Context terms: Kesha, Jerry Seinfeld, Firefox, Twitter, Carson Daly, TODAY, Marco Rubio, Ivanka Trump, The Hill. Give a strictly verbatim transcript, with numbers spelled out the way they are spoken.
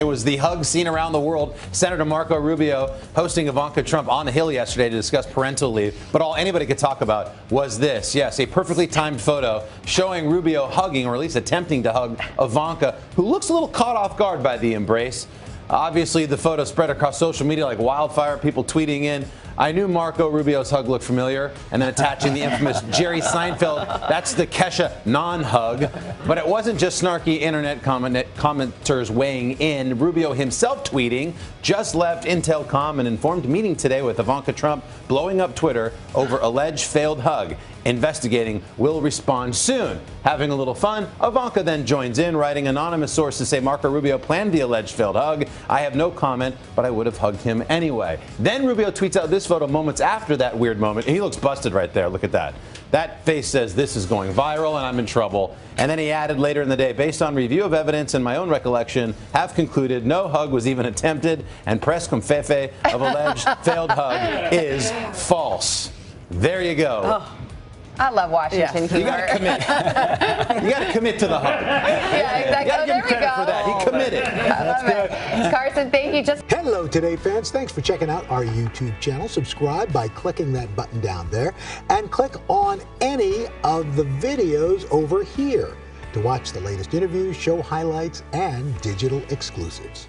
It was the hug seen around the world. Senator Marco Rubio hosting Ivanka Trump on the Hill yesterday to discuss parental leave. But all anybody could talk about was this. Yes, a perfectly timed photo showing Rubio hugging, or at least attempting to hug, Ivanka, who looks a little caught off guard by the embrace. Obviously, the photo spread across social media like wildfire, people tweeting in, "I knew Marco Rubio's hug looked familiar," and then attaching the infamous Jerry Seinfeld, "That's the Kesha non-hug." But it wasn't just snarky internet comment commenters weighing in. Rubio himself tweeting, "Just left Intelcom and informed meeting today with Ivanka Trump, blowing up Twitter over alleged failed hug. Investigating, will respond soon." Having a little fun, Ivanka then joins in, writing, "Anonymous sources say Marco Rubio planned the alleged failed hug. I have no comment, but I would have hugged him anyway." Then Rubio tweets out this photo moments after that weird moment. He looks busted right there. Look at that. That face says, "This is going viral and I'm in trouble." And then he added later in the day, "Based on review of evidence and my own recollection, have concluded no hug was even attempted, and press confefe of alleged failed hug is false." There you go. Oh, I love Washington. Yeah. You got to commit. You got to commit to the hug. Yeah, exactly. You oh, there give we go. For that. He committed. I love That's it. Good. Carson, thank you. Just Hello, Today fans. Thanks for checking out our YouTube channel. Subscribe by clicking that button down there, and click on any of the videos over here to watch the latest interviews, show highlights, and digital exclusives.